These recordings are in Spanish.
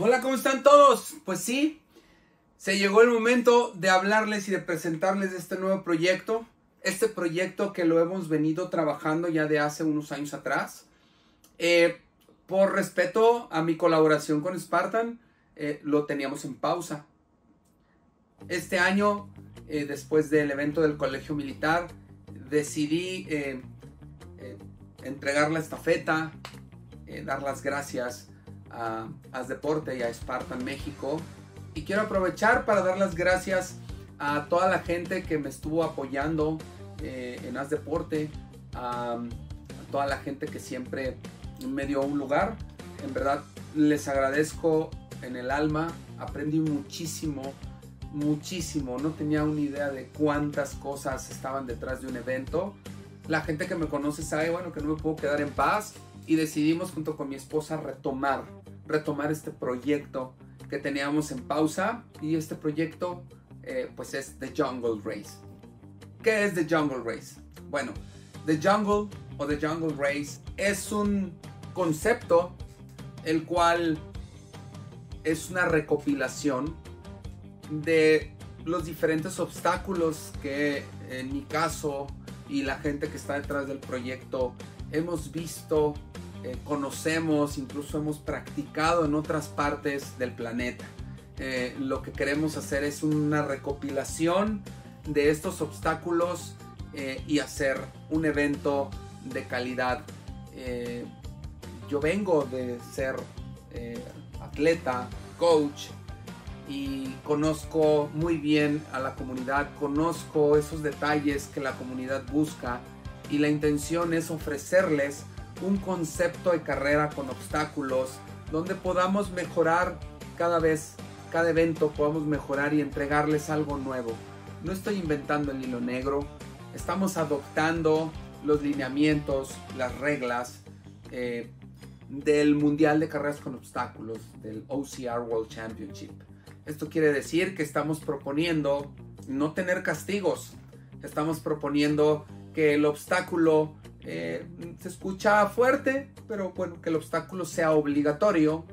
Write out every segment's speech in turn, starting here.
Hola, ¿cómo están todos? Pues sí, se llegó el momento de hablarles y de presentarles este nuevo proyecto. Este proyecto que lo hemos venido trabajando ya de hace unos años atrás. Por respeto a mi colaboración con Spartan, lo teníamos en pausa. Este año, después del evento del Colegio Militar, decidí entregar la estafeta, dar las gracias a AsDeporte y a Esparta México, y quiero aprovechar para dar las gracias a toda la gente que me estuvo apoyando en AsDeporte, a toda la gente que siempre me dio un lugar. En verdad les agradezco en el alma. Aprendí muchísimo, no tenía una idea de cuántas cosas estaban detrás de un evento. La gente que me conoce sabe, bueno, que no me puedo quedar en paz, y decidimos junto con mi esposa retomar este proyecto que teníamos en pausa. Y este proyecto pues es The Jungle Race. ¿Qué es The Jungle Race? Bueno, The Jungle o The Jungle Race es un concepto el cual es una recopilación de los diferentes obstáculos que en mi caso y la gente que está detrás del proyecto hemos visto, conocemos, incluso hemos practicado en otras partes del planeta. Lo que queremos hacer es una recopilación de estos obstáculos y hacer un evento de calidad. Yo vengo de ser atleta, coach, y conozco muy bien a la comunidad, conozco esos detalles que la comunidad busca, y la intención es ofrecerles un concepto de carrera con obstáculos donde podamos mejorar cada vez, cada evento podamos mejorar y entregarles algo nuevo. No estoy inventando el hilo negro, estamos adoptando los lineamientos, las reglas del Mundial de Carreras con Obstáculos, del OCR World Championship. Esto quiere decir que estamos proponiendo no tener castigos, estamos proponiendo que el obstáculo, se escucha fuerte, pero bueno, que el obstáculo sea obligatorio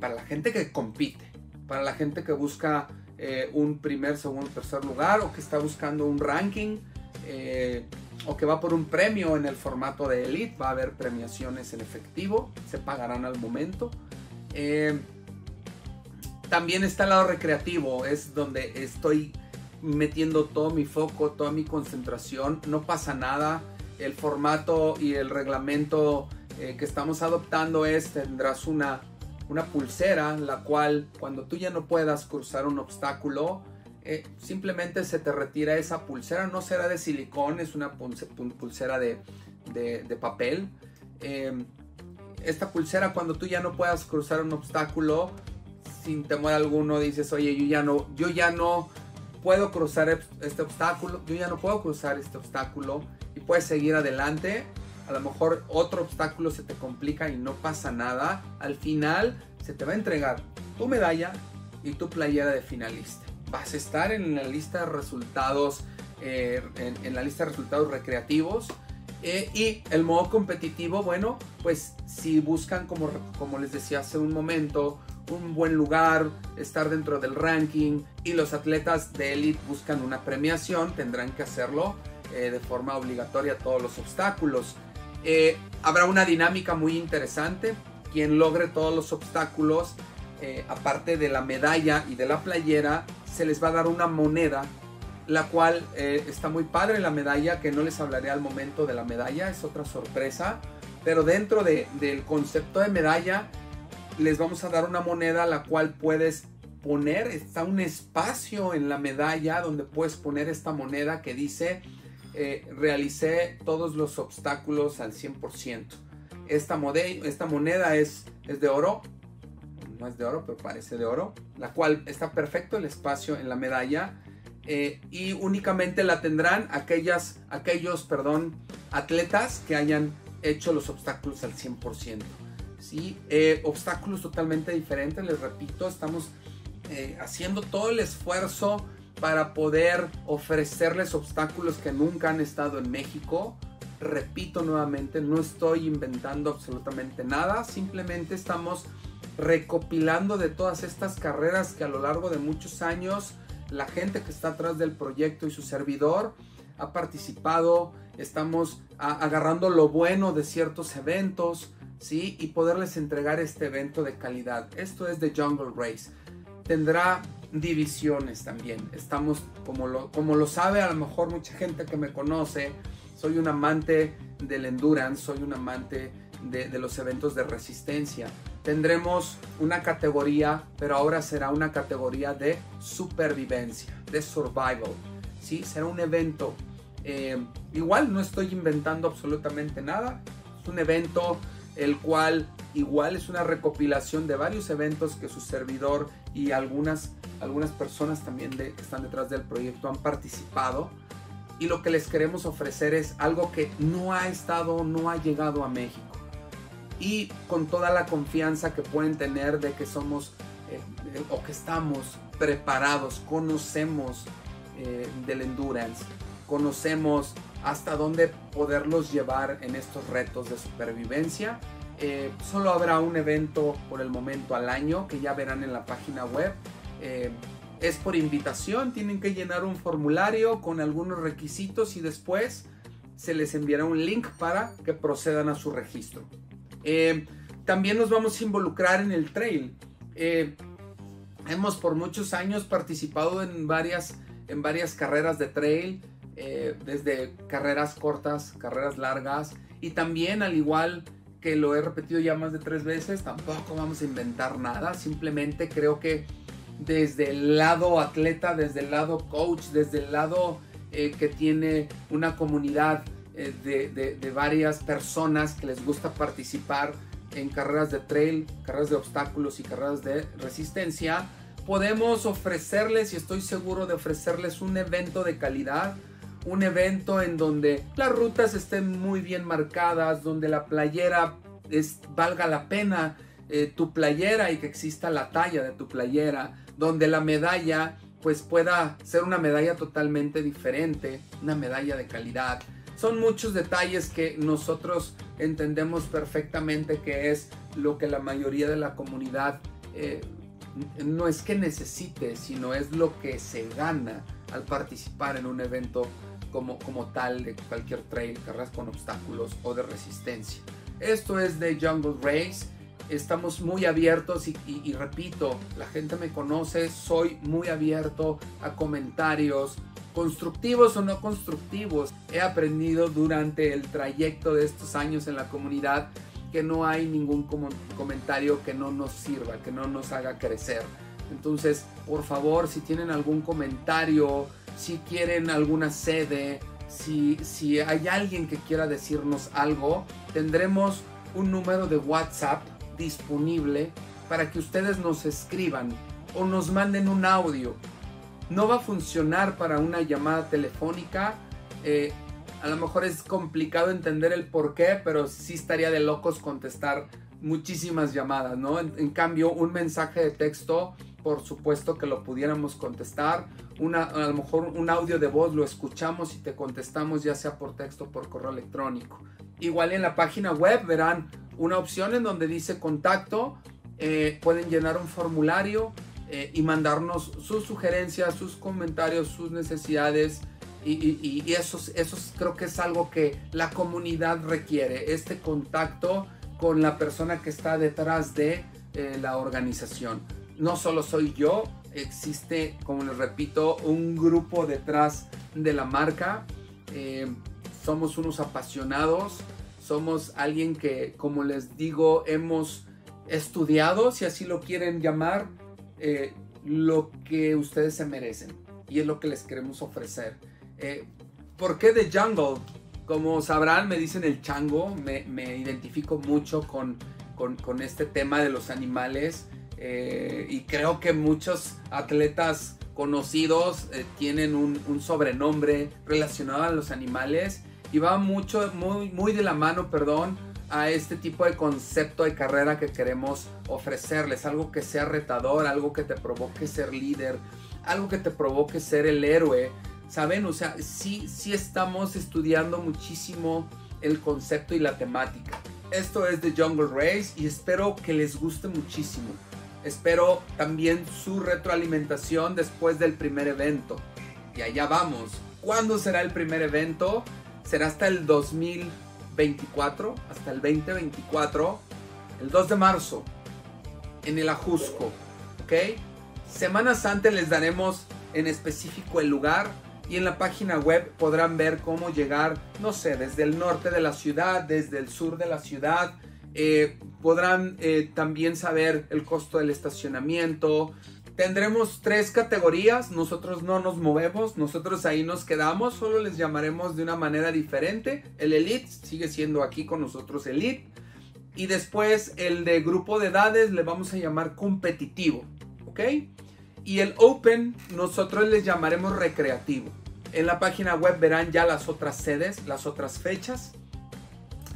para la gente que compite, para la gente que busca un primer, segundo, tercer lugar, o que está buscando un ranking, o que va por un premio en el formato de elite. Va a haber premiaciones en efectivo, se pagarán al momento. También está el lado recreativo, es donde estoy metiendo todo mi foco, toda mi concentración. No pasa nada. El formato y el reglamento que estamos adoptando es: tendrás una pulsera, la cual cuando tú ya no puedas cruzar un obstáculo, simplemente se te retira esa pulsera. No será de silicón, es una pulsera de papel. Esta pulsera, cuando tú ya no puedas cruzar un obstáculo, sin temor alguno dices: oye, yo ya no puedo cruzar este obstáculo, y puedes seguir adelante. A lo mejor otro obstáculo se te complica y no pasa nada. Al final se te va a entregar tu medalla y tu playera de finalista. Vas a estar en la lista de resultados, en la lista de resultados recreativos. Y el modo competitivo, bueno, pues si buscan, como les decía hace un momento, un buen lugar, estar dentro del ranking, y los atletas de élite buscan una premiación, tendrán que hacerlo de forma obligatoria todos los obstáculos. Habrá una dinámica muy interesante. Quien logre todos los obstáculos, aparte de la medalla y de la playera, se les va a dar una moneda, la cual está muy padre. La medalla, que no les hablaré al momento de la medalla, es otra sorpresa, pero dentro del concepto de medalla les vamos a dar una moneda, la cual puedes poner. Está un espacio en la medalla donde puedes poner esta moneda que dice: realicé todos los obstáculos al 100%. Esta moneda es de oro. No es de oro, pero parece de oro, la cual está perfecto el espacio en la medalla. Y únicamente la tendrán aquellos atletas que hayan hecho los obstáculos al 100%. ¿Sí? Obstáculos totalmente diferentes, les repito. Estamos haciendo todo el esfuerzo para poder ofrecerles obstáculos que nunca han estado en México. Repito nuevamente, no estoy inventando absolutamente nada, simplemente estamos recopilando de todas estas carreras que a lo largo de muchos años la gente que está atrás del proyecto y su servidor ha participado. Estamos agarrando lo bueno de ciertos eventos, ¿sí? Y poderles entregar este evento de calidad. Esto es The Jungle Race. Tendrá divisiones también. Estamos, como lo sabe a lo mejor mucha gente que me conoce, soy un amante del endurance, soy un amante de los eventos de resistencia. Tendremos una categoría, pero ahora será una categoría de supervivencia, de survival, ¿sí? Será un evento, igual no estoy inventando absolutamente nada, es un evento el cual igual es una recopilación de varios eventos que su servidor y algunas personas también que están detrás del proyecto han participado, y lo que les queremos ofrecer es algo que no ha llegado a México, y con toda la confianza que pueden tener de que somos o que estamos preparados, conocemos del endurance, conocemos hasta dónde poderlos llevar en estos retos de supervivencia. Solo habrá un evento por el momento al año que ya verán en la página web. Es por invitación, tienen que llenar un formulario con algunos requisitos y después se les enviará un link para que procedan a su registro. También nos vamos a involucrar en el trail. Hemos por muchos años participado en varias carreras de trail, desde carreras cortas, carreras largas, y también, al igual que lo he repetido ya más de 3 veces, tampoco vamos a inventar nada. Simplemente creo que desde el lado atleta, desde el lado coach, desde el lado que tiene una comunidad de varias personas que les gusta participar en carreras de trail, carreras de obstáculos y carreras de resistencia, podemos ofrecerles, y estoy seguro de ofrecerles, un evento de calidad, un evento en donde las rutas estén muy bien marcadas, donde la playera valga la pena, tu playera, y que exista la talla de tu playera, donde la medalla pues pueda ser una medalla totalmente diferente, una medalla de calidad. Son muchos detalles que nosotros entendemos perfectamente que es lo que la mayoría de la comunidad no es que necesite, sino es lo que se gana al participar en un evento como tal, de cualquier trail, carreras con obstáculos o de resistencia. Esto es The Jungle Race. Estamos muy abiertos y repito, la gente me conoce, soy muy abierto a comentarios constructivos o no constructivos. He aprendido durante el trayecto de estos años en la comunidad que no hay ningún comentario que no nos sirva, que no nos haga crecer. Entonces, por favor, si tienen algún comentario, si quieren alguna sede, si hay alguien que quiera decirnos algo, tendremos un número de WhatsApp disponible para que ustedes nos escriban o nos manden un audio. No va a funcionar para una llamada telefónica. A lo mejor es complicado entender el por qué, pero sí estaría de locos contestar muchísimas llamadas, ¿no? En cambio, un mensaje de texto, por supuesto que lo pudiéramos contestar. A lo mejor un audio de voz lo escuchamos y te contestamos, ya sea por texto o por correo electrónico. Igual en la página web verán una opción en donde dice contacto. Pueden llenar un formulario y mandarnos sus sugerencias, sus comentarios, sus necesidades. Y eso creo que es algo que la comunidad requiere, este contacto con la persona que está detrás de la organización. No solo soy yo, existe, como les repito, un grupo detrás de la marca. Somos unos apasionados, somos alguien que, como les digo, hemos estudiado, si así lo quieren llamar, lo que ustedes se merecen, y es lo que les queremos ofrecer. ¿Por qué The Jungle? Como sabrán, me dicen el chango, me identifico mucho con este tema de los animales, y creo que muchos atletas conocidos tienen un sobrenombre relacionado a los animales, y va muy de la mano, a este tipo de concepto de carrera que queremos ofrecerles. Algo que sea retador, algo que te provoque ser líder, algo que te provoque ser el héroe. ¿Saben? O sea, sí estamos estudiando muchísimo el concepto y la temática. esto es The Jungle Race y espero que les guste muchísimo. Espero también su retroalimentación después del primer evento. Y allá vamos. ¿Cuándo será el primer evento? Será hasta el 2024, hasta el 2024, el 2 de marzo, en el Ajusco, ¿ok? Semanas antes les daremos en específico el lugar y en la página web podrán ver cómo llegar, no sé, desde el norte de la ciudad, desde el sur de la ciudad. Podrán también saber el costo del estacionamiento. Tendremos 3 categorías, nosotros no nos movemos, nosotros ahí nos quedamos, solo les llamaremos de una manera diferente. El Elite sigue siendo aquí con nosotros Elite. Y después el de grupo de edades le vamos a llamar competitivo, ¿ok? Y el Open nosotros les llamaremos recreativo. En la página web verán ya las otras sedes, las otras fechas.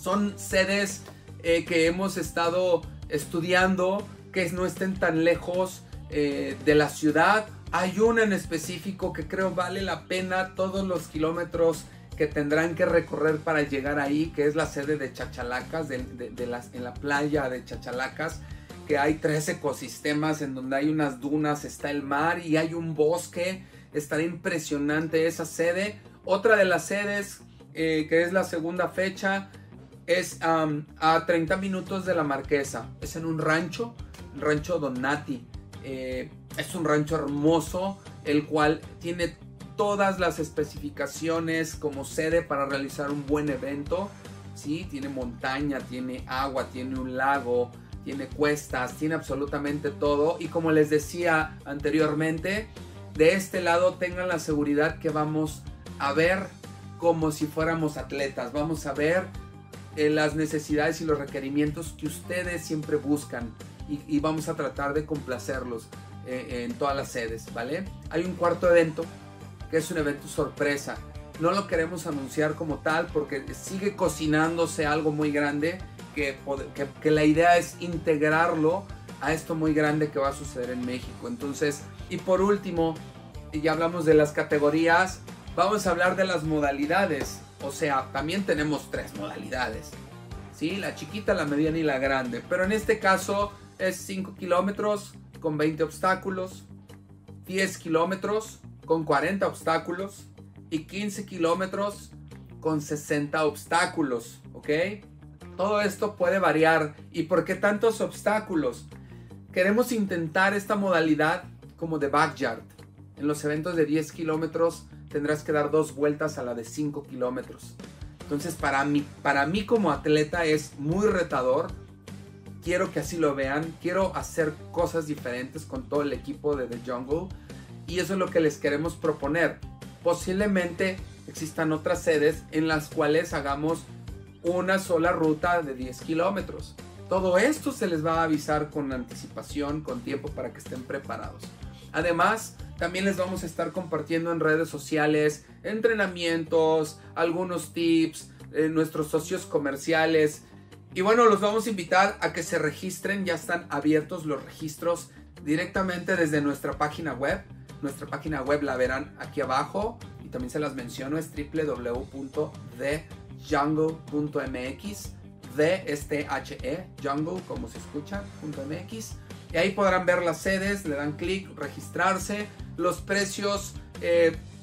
Son sedes que hemos estado estudiando, que no estén tan lejos de la ciudad. Hay una en específico que creo vale la pena todos los kilómetros que tendrán que recorrer para llegar ahí, que es la sede de Chachalacas, en la playa de Chachalacas, que hay 3 ecosistemas en donde hay unas dunas, está el mar y hay un bosque. Estará impresionante esa sede. Otra de las sedes, que es la segunda fecha, es a 30 minutos de la Marquesa. Es en un rancho, el Rancho Donati. Es un rancho hermoso, el cual tiene todas las especificaciones como sede para realizar un buen evento, ¿sí? Tiene montaña, tiene agua, tiene un lago, tiene cuestas, tiene absolutamente todo. Y como les decía anteriormente, de este lado tengan la seguridad que vamos a ver como si fuéramos atletas. Vamos a ver las necesidades y los requerimientos que ustedes siempre buscan. Y vamos a tratar de complacerlos en todas las sedes, ¿vale? Hay un cuarto evento, que es un evento sorpresa. No lo queremos anunciar como tal porque sigue cocinándose algo muy grande, que la idea es integrarlo a esto muy grande que va a suceder en México. Entonces, y por último, ya hablamos de las categorías, vamos a hablar de las modalidades. O sea, también tenemos 3 modalidades, ¿sí? La chiquita, la mediana y la grande. Pero en este caso es 5 kilómetros con 20 obstáculos, 10 kilómetros con 40 obstáculos y 15 kilómetros con 60 obstáculos, ¿ok? Todo esto puede variar. ¿Y por qué tantos obstáculos? Queremos intentar esta modalidad como de backyard. En los eventos de 10 kilómetros tendrás que dar 2 vueltas a la de 5 kilómetros. Entonces para mí como atleta es muy retador. Quiero que así lo vean. Quiero hacer cosas diferentes con todo el equipo de The Jungle. Y eso es lo que les queremos proponer. Posiblemente existan otras sedes en las cuales hagamos una sola ruta de 10 kilómetros. Todo esto se les va a avisar con anticipación, con tiempo, para que estén preparados. Además, también les vamos a estar compartiendo en redes sociales entrenamientos, algunos tips, nuestros socios comerciales. Y bueno, los vamos a invitar a que se registren. Ya están abiertos los registros directamente desde nuestra página web. Nuestra página web la verán aquí abajo y también se las menciono, es www.thejungle.mx, jungle, como se escucha, .mx. Y ahí podrán ver las sedes, le dan clic, registrarse, los precios.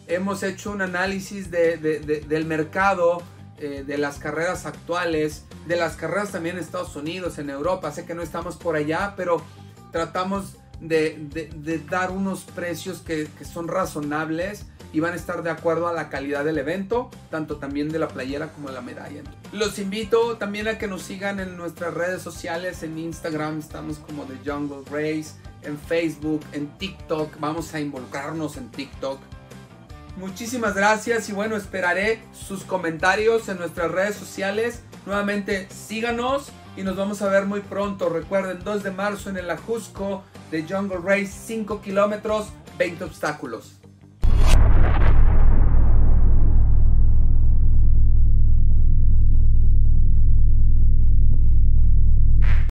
Hemos hecho un análisis del mercado, de las carreras actuales, de las carreras también en Estados Unidos, en Europa. Sé que no estamos por allá, pero tratamos de dar unos precios que son razonables y van a estar de acuerdo a la calidad del evento, tanto también de la playera como de la medalla. Los invito también a que nos sigan en nuestras redes sociales. En Instagram estamos como The Jungle Race, en Facebook, en TikTok. Vamos a involucrarnos en TikTok. Muchísimas gracias y bueno, esperaré sus comentarios en nuestras redes sociales. Nuevamente síganos y nos vamos a ver muy pronto. Recuerden, 2 de marzo en el Ajusco, The Jungle Race, 5 kilómetros, 20 obstáculos.